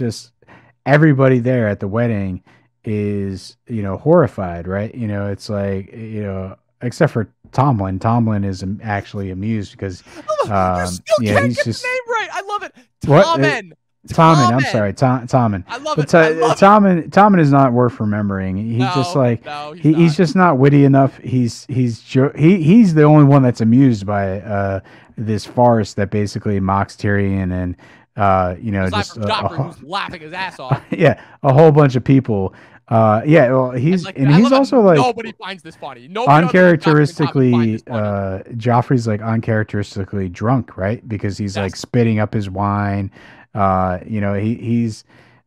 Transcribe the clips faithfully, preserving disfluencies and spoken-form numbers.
it's just everybody there at the wedding is, you know, horrified, right? You know, it's like, you know, except for Tomlin. Tomlin is actually amused because um, you still yeah, can't he's get just the name right. I love it. Tommen. Tommen, I'm sorry, Tom, Tommen. I love it. But, uh, I love Tommen, Tommen is not worth remembering. He's no, just like no, he's, he, he's just not witty enough. He's he's he he's the only one that's amused by uh, this farce that basically mocks Tyrion and uh, you know aside just uh, Joffrey, who's laughing his ass off. Yeah, a whole bunch of people. Uh, yeah, well, he's and, like, and he's also like nobody finds this funny. Nobody uncharacteristically, uh, Joffrey's like uncharacteristically drunk, right? Because he's yes. like spitting up his wine. Uh, you know, he, he's,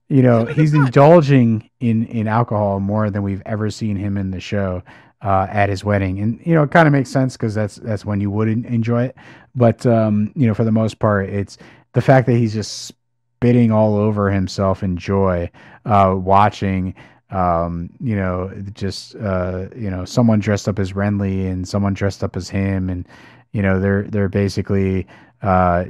you know, he's indulging in, in alcohol more than we've ever seen him in the show, uh, at his wedding. And, you know, it kind of makes sense because that's, that's when you wouldn't enjoy it. But, um, you know, for the most part, it's the fact that he's just spitting all over himself in joy, uh, watching, um, you know, just, uh, you know, someone dressed up as Renly and someone dressed up as him. And, you know, they're, they're basically, uh,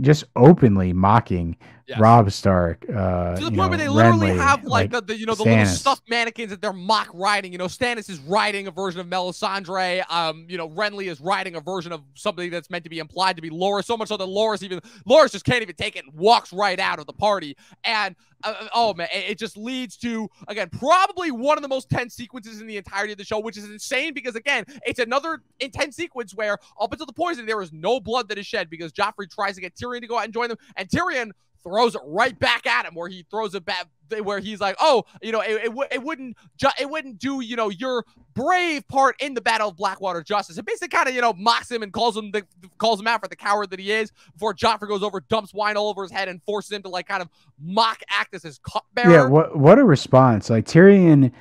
just openly mocking yes. Robb Stark. Uh, to the point know, where they literally Renly, have like, like the, the you know the Stannis. Little stuffed mannequins that they're mock riding. You know, Stannis is riding a version of Melisandre. Um, you know, Renly is riding a version of something that's meant to be implied to be Loras. So much so that Loras even Loras just can't even take it and walks right out of the party. And uh, oh man, it, it just leads to again probably one of the most tense sequences in the entirety of the show, which is insane because again it's another intense sequence where up until the poison there is no blood that is shed because Joffrey tries to get Tyrion to go out and join them, and Tyrion throws it right back at him where he throws it back where he's like, oh, you know, it, it, it wouldn't it wouldn't do, you know, your brave part in the Battle of Blackwater justice. It basically kind of, you know, mocks him and calls him the, calls him out for the coward that he is before Joffrey goes over, dumps wine all over his head and forces him to like kind of mock act as his cupbearer. Yeah, what, what a response. Like Tyrion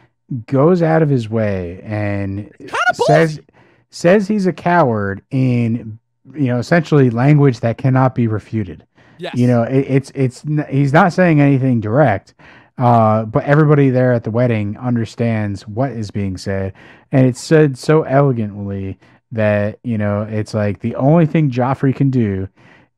goes out of his way and says, says he's a coward in, you know, essentially language that cannot be refuted. Yes. You know, it, it's, it's, he's not saying anything direct, uh, but everybody there at the wedding understands what is being said. And it's said so elegantly that, you know, it's like the only thing Joffrey can do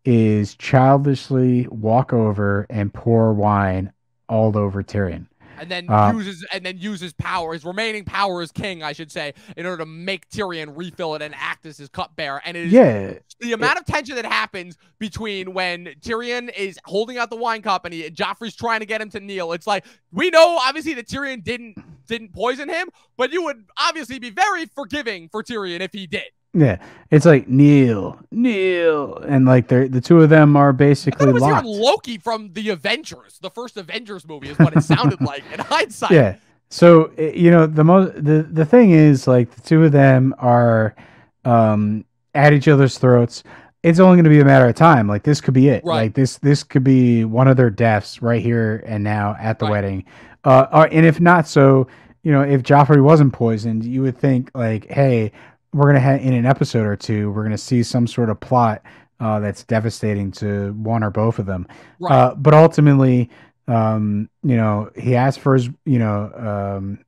is childishly walk over and pour wine all over Tyrion. And then uh, uses and then uses power, his remaining power as king, I should say, in order to make Tyrion refill it and act as his cupbearer. And it is yeah, the amount it, of tension that happens between when Tyrion is holding out the wine cup and he, Joffrey's trying to get him to kneel. It's like we know obviously that Tyrion didn't didn't poison him, but you would obviously be very forgiving for Tyrion if he did. Yeah, it's like kneel, kneel, and like the the two of them are basically. I thought it was locked. Even Loki from the Avengers, the first Avengers movie, is what it sounded like in hindsight. Yeah, so you know the most the the thing is like the two of them are um, at each other's throats. It's only going to be a matter of time. Like this could be it. Right. Like this this could be one of their deaths right here and now at the right. wedding. Uh, or, and if not, so you know if Joffrey wasn't poisoned, you would think like, hey. We're gonna have in an episode or two. We're gonna see some sort of plot uh, that's devastating to one or both of them. Right. Uh, but ultimately, um, you know, he asked for his. You know, um,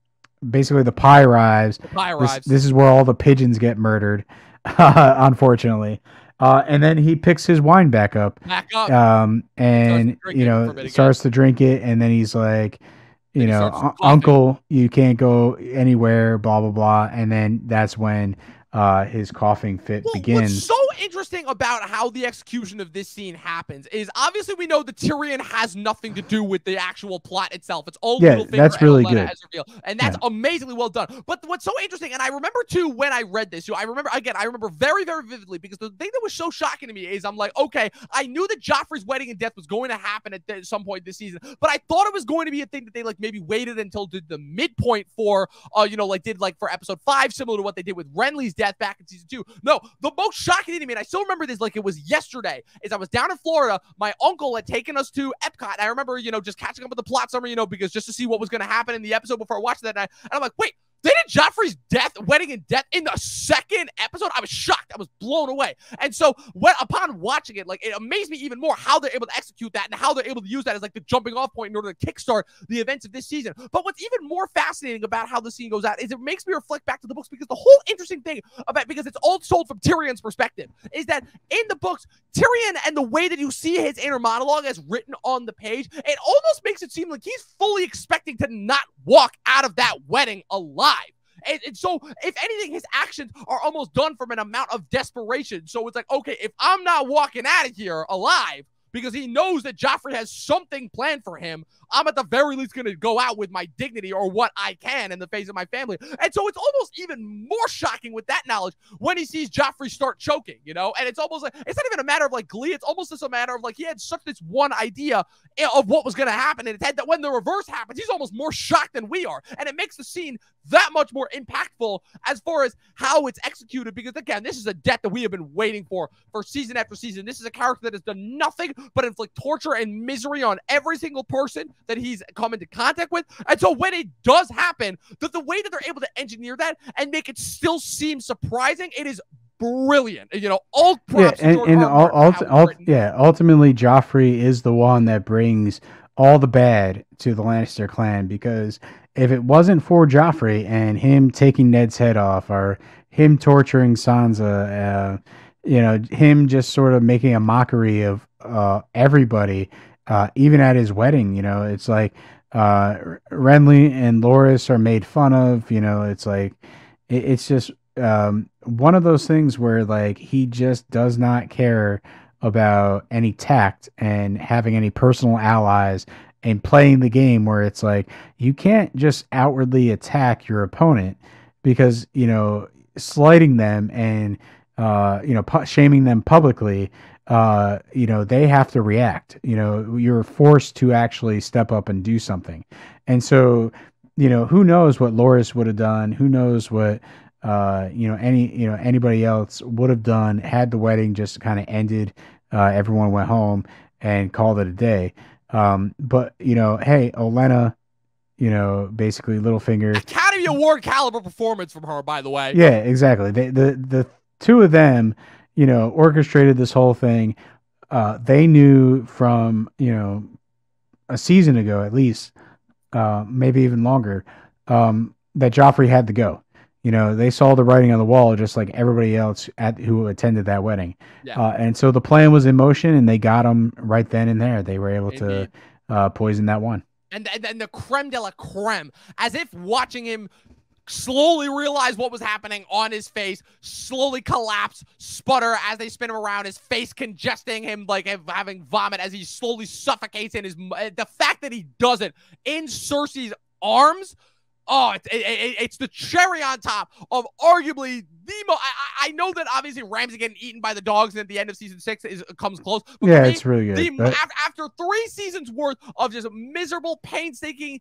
basically the pie arrives. The pie arrives. This, this is where all the pigeons get murdered, unfortunately. Uh, and then he picks his wine back up. Back up. Um, and you know, starts to drink it, and then he's like. You know, uncle, you can't go anywhere, blah, blah, blah. And then that's when uh, his coughing fit well, begins. What's so interesting about how the execution of this scene happens is obviously we know that Tyrion has nothing to do with the actual plot itself. It's all yeah, Littlefinger that's really good. And that's yeah. amazingly well done. But what's so interesting, and I remember too when I read this, you know, I remember, again, I remember very, very vividly because the thing that was so shocking to me is I'm like, okay, I knew that Joffrey's wedding and death was going to happen at th some point this season, but I thought it was going to be a thing that they like maybe waited until did the midpoint for, uh, you know, like did like for episode five, similar to what they did with Renly's death back in season two. No, the most shocking thing to me, and I still remember this like it was yesterday, is I was down in Florida. My uncle had taken us to Epcot. And I remember, you know, just catching up with the plot summary, you know, because just to see what was going to happen in the episode before I watched that night. And I'm like, wait. They did Joffrey's death, wedding, and death in the second episode. I was shocked. I was blown away. And so when, upon watching it, like, it amazed me even more how they're able to execute that and how they're able to use that as like the jumping off point in order to kickstart the events of this season. But what's even more fascinating about how the scene goes out is it makes me reflect back to the books, because the whole interesting thing about, because it's all told from Tyrion's perspective, is that in the books, Tyrion and the way that you see his inner monologue as written on the page, it almost makes it seem like he's fully expecting to not walk out of that wedding alive. And, and so, if anything, his actions are almost done from an amount of desperation. So it's like, okay, if I'm not walking out of here alive, because he knows that Joffrey has something planned for him, I'm at the very least going to go out with my dignity or what I can in the face of my family. And so it's almost even more shocking with that knowledge when he sees Joffrey start choking, you know? And it's almost like, it's not even a matter of like glee. It's almost just a matter of like, he had such this one idea of what was going to happen in his head that when the reverse happens, he's almost more shocked than we are. And it makes the scene that much more impactful as far as how it's executed, because again, this is a death that we have been waiting for for season after season. This is a character that has done nothing but inflict torture and misery on every single person that he's come into contact with. And so when it does happen, the, the way that they're able to engineer that and make it still seem surprising, it is brilliant. You know, all props. Yeah, and, and all, ult ult yeah, ultimately, Joffrey is the one that brings all the bad to the Lannister clan, because if it wasn't for Joffrey and him taking Ned's head off, or him torturing Sansa, uh, you know, him just sort of making a mockery of uh, everybody, uh, even at his wedding, you know, it's like, uh, Renly and Loras are made fun of, you know, it's like, it, it's just, um, one of those things where like, he just does not care about any tact and having any personal allies and playing the game where it's like, you can't just outwardly attack your opponent, because, you know, slighting them and, uh, you know, pu shaming them publicly, uh, you know, they have to react, you know, you're forced to actually step up and do something. And so, you know, who knows what Loras would have done, who knows what, uh, you know, any, you know, anybody else would have done had the wedding just kind of ended, uh, everyone went home and called it a day. Um, but you know, hey, Olenna, you know, basically Littlefinger. Academy Award caliber performance from her, by the way. Yeah, exactly. They, the, the two of them, you know, orchestrated this whole thing. Uh, they knew from, you know, a season ago, at least, uh, maybe even longer, um, that Joffrey had to go. You know, they saw the writing on the wall, just like everybody else at who attended that wedding. Yeah. Uh, and so the plan was in motion, and they got him right then and there. They were able Indeed. to uh, poison that one. And, and then the creme de la creme, as if watching him slowly realize what was happening on his face, slowly collapse, sputter as they spin him around, his face congesting, him like having vomit as he slowly suffocates in his... The fact that he doesn't in Cersei's arms... Oh, it, it, it, it's the cherry on top of arguably the most... I, I know that obviously Ramsay getting eaten by the dogs at the end of season six is, comes close. But yeah, me, it's really good. The, but... After three seasons worth of just miserable, painstaking,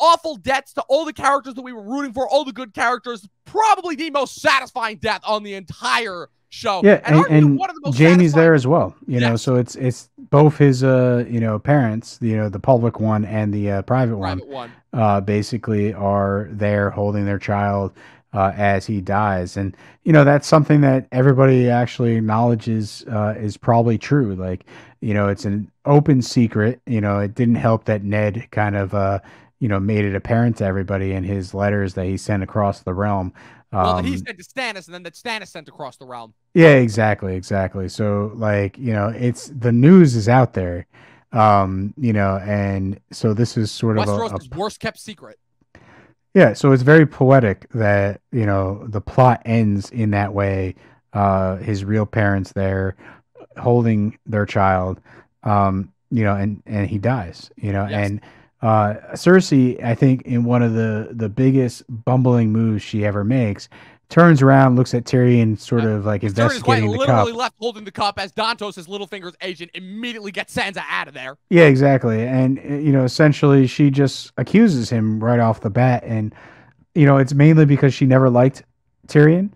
awful deaths to all the characters that we were rooting for, all the good characters, probably the most satisfying death on the entire show. Yeah, and, and, and one of the most Jaime's there as well. You yes. know, so it's it's both his uh you know parents, you know, the public one and the uh, private, private one, one, uh, basically are there holding their child uh, as he dies, and you know that's something that everybody actually acknowledges uh, is probably true. Like, you know, it's an open secret. You know, it didn't help that Ned kind of uh you know made it apparent to everybody in his letters that he sent across the realm. Well, that he sent to Stannis, and then that Stannis sent across the realm. Yeah, exactly, exactly. So, like, you know, it's the news is out there, um, you know, and so this is sort of Westeros' worst kept secret. Yeah, so it's very poetic that, you know, the plot ends in that way. Uh, his real parents there holding their child, um, you know, and and he dies, you know, yes. and. Uh, Cersei, I think, in one of the, the biggest bumbling moves she ever makes, turns around, looks at Tyrion, sort of like investigating the cup. Literally left holding the cup as Dantos, his Littlefinger's agent, immediately gets Sansa out of there. Yeah, exactly. And, you know, essentially she just accuses him right off the bat. And, you know, it's mainly because she never liked Tyrion.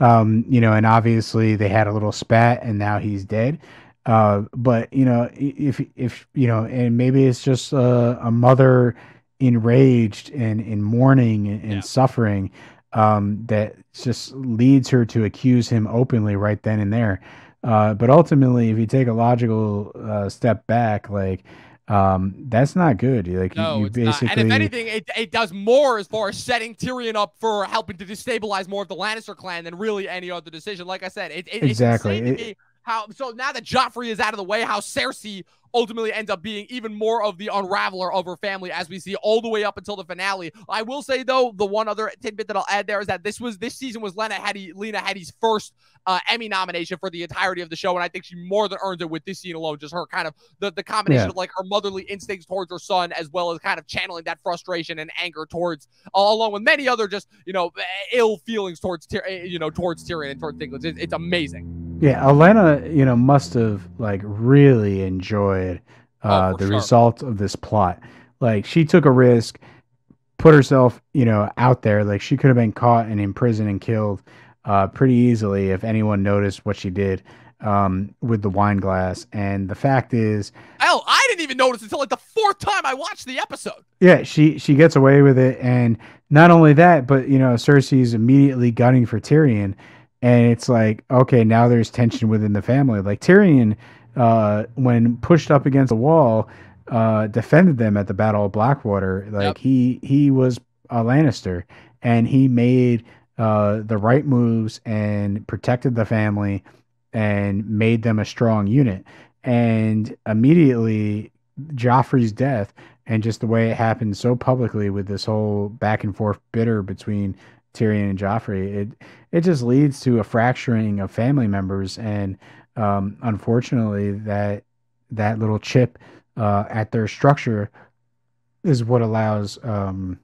Um, you know, and obviously they had a little spat and now he's dead. Uh, but you know, if, if, you know, and maybe it's just, uh, a mother enraged and in mourning and yeah. suffering, um, that just leads her to accuse him openly right then and there. Uh, but ultimately, if you take a logical uh, step back, like, um, that's not good. Like, no, you, you basically, not. And if anything, it, it does more as far as setting Tyrion up for helping to destabilize more of the Lannister clan than really any other decision. Like I said, it, it, exactly. It's insane to me how, so now that Joffrey is out of the way, how Cersei ultimately ends up being even more of the unraveler of her family, as we see all the way up until the finale. I will say, though, the one other tidbit that I'll add there is that this was this season was Lena Headey, Lena Headey's first uh, Emmy nomination for the entirety of the show, and I think she more than earned it with this scene alone. Just her kind of the, the combination yeah. of like her motherly instincts towards her son, as well as kind of channeling that frustration and anger towards, uh, along with many other just, you know, ill feelings towards, you know, towards Tyrion and towards Dinklage. It's, it's amazing. Yeah, Elena, you know, must have like really enjoyed uh, oh, the sure. result of this plot. Like, she took a risk, put herself, you know, out there. Like, she could have been caught and imprisoned and killed uh, pretty easily if anyone noticed what she did um, with the wine glass. And the fact is, oh, I didn't even notice until like the fourth time I watched the episode. Yeah, she she gets away with it, and not only that, but you know, Cersei's immediately gunning for Tyrion. And it's like, okay, now there's tension within the family. Like, Tyrion, uh, when pushed up against the wall, uh, defended them at the Battle of Blackwater. Like, yep. he he was a Lannister, and he made uh, the right moves and protected the family and made them a strong unit. And immediately, Joffrey's death and just the way it happened so publicly with this whole back and forth bitter between Tyrion and Joffrey, it it just leads to a fracturing of family members, and um, unfortunately, that that little chip uh, at their structure is what allows um,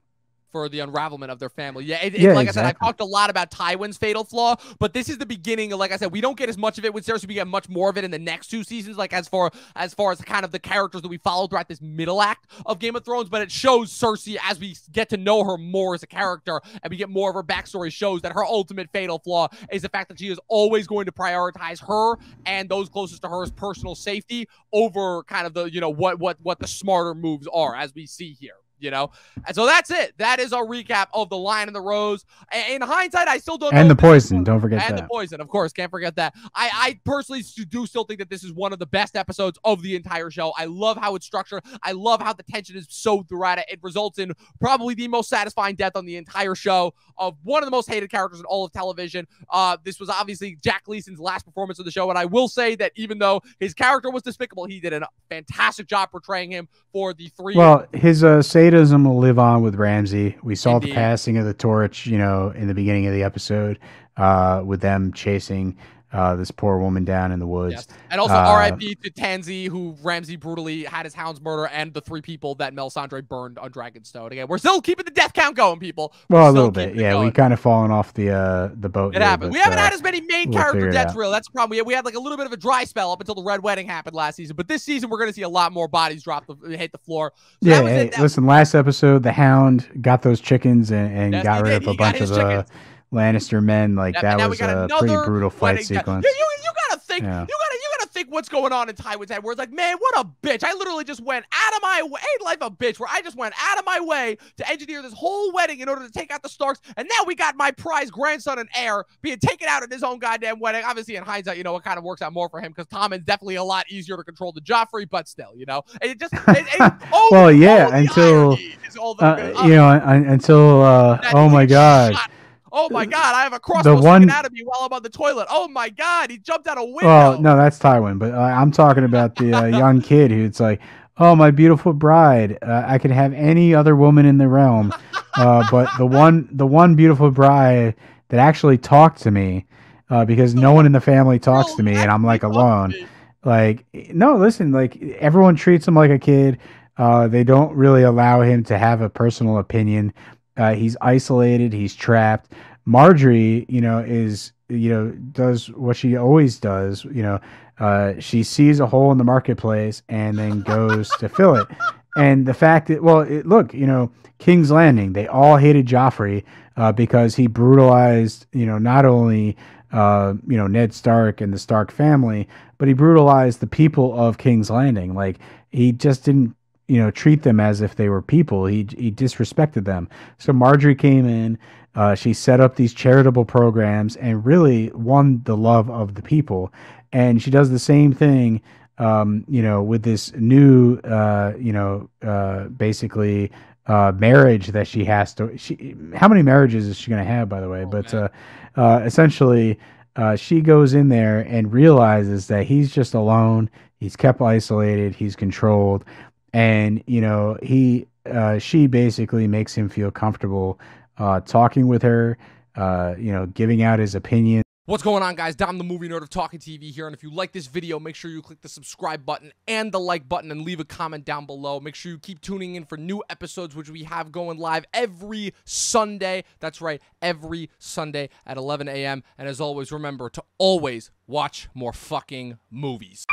for the unravelment of their family. Yeah, it, it, yeah like exactly. I said, I talked a lot about Tywin's fatal flaw, but this is the beginning. Like I said, we don't get as much of it with Cersei. We get much more of it in the next two seasons, like as far as far as kind of the characters that we follow throughout this middle act of Game of Thrones. But it shows Cersei as we get to know her more as a character, and we get more of her backstory, shows that her ultimate fatal flaw is the fact that she is always going to prioritize her and those closest to her's personal safety over kind of the, you know, what what what the smarter moves are, as we see here. You know, and so that's it. That is our recap of the Lion and the Rose. In hindsight, I still don't know. And the poison, don't forget that. And the poison, of course, can't forget that. I, I personally do still think that this is one of the best episodes of the entire show. I love how it's structured. I love how the tension is sewed throughout it. It results in probably the most satisfying death on the entire show of one of the most hated characters in all of television. Uh, this was obviously Jack Leeson's last performance of the show, and I will say that even though his character was despicable, he did a fantastic job portraying him for the three. Well, his uh, save. Sadism will live on with Ramsay. We saw Indeed. the passing of the torch, you know, in the beginning of the episode, uh, with them chasing uh, this poor woman down in the woods. Yes. And also uh, R I P to Tansy, who Ramsay brutally had his hounds murder, and the three people that Melisandre burned on Dragonstone. Again, we're still keeping the death count going, people. We're well, a little bit. Yeah, we kind of fallen off the uh, the boat. It here, happened. But, we haven't uh, had as many main we'll character deaths, really. That's the problem. We had, we had like a little bit of a dry spell up until the Red Wedding happened last season. But this season, we're going to see a lot more bodies drop, the, hit the floor. So yeah, hey, listen, last episode, the Hound got those chickens and, and yes, got rid did. of a he bunch of uh, Lannister men. Like, yeah, that was a pretty brutal fight sequence. You, you, you gotta think. Yeah. You gotta. You gotta think what's going on in Tywin's head. Where it's like, man, what a bitch! I literally just went out of my way. Ain't life a bitch? Where I just went out of my way to engineer this whole wedding in order to take out the Starks, and now we got my prized grandson and heir being taken out at his own goddamn wedding. Obviously, in hindsight, you know, it kind of works out more for him because Tommen's definitely a lot easier to control than Joffrey. But still, you know, it just. It, it, oh, well, yeah, until the, uh, you know, until uh, oh my god. Shot. Oh my God! I have a crossbow sticking out of me while I'm on the toilet. Oh my God! He jumped out a window. Well, no, that's Tywin, but uh, I'm talking about the uh, young kid who's like, "Oh, my beautiful bride! Uh, I could have any other woman in the realm, uh, but the one, the one beautiful bride that actually talked to me, uh, because no one in the family talks to me, and I'm like alone. Like, no, listen, like everyone treats him like a kid. Uh, they don't really allow him to have a personal opinion." Uh, he's isolated. He's trapped. Marjorie, you know, is, you know, does what she always does. You know, uh, she sees a hole in the marketplace and then goes to fill it. And the fact that, well, it, look, you know, King's Landing, they all hated Joffrey uh, because he brutalized, you know, not only, uh, you know, Ned Stark and the Stark family, but he brutalized the people of King's Landing. Like, he just didn't you know, treat them as if they were people. He he disrespected them. So Marjorie came in. Uh, she set up these charitable programs and really won the love of the people. And she does the same thing, um, you know, with this new, uh, you know, uh, basically uh, marriage that she has to. She, how many marriages is she going to have, by the way? Oh, but uh, uh, essentially, uh, she goes in there and realizes that he's just alone. He's kept isolated. He's controlled. And, you know, he uh, she basically makes him feel comfortable Uh, talking with her, uh, you know, giving out his opinion. What's going on, guys? Dom the Movie Nerd of Talkin' T V here, and if you like this video, make sure you click the subscribe button and the like button and leave a comment down below. Make sure you keep tuning in for new episodes, which we have going live every Sunday. That's right, every Sunday at eleven a m And as always, remember to always watch more fucking movies.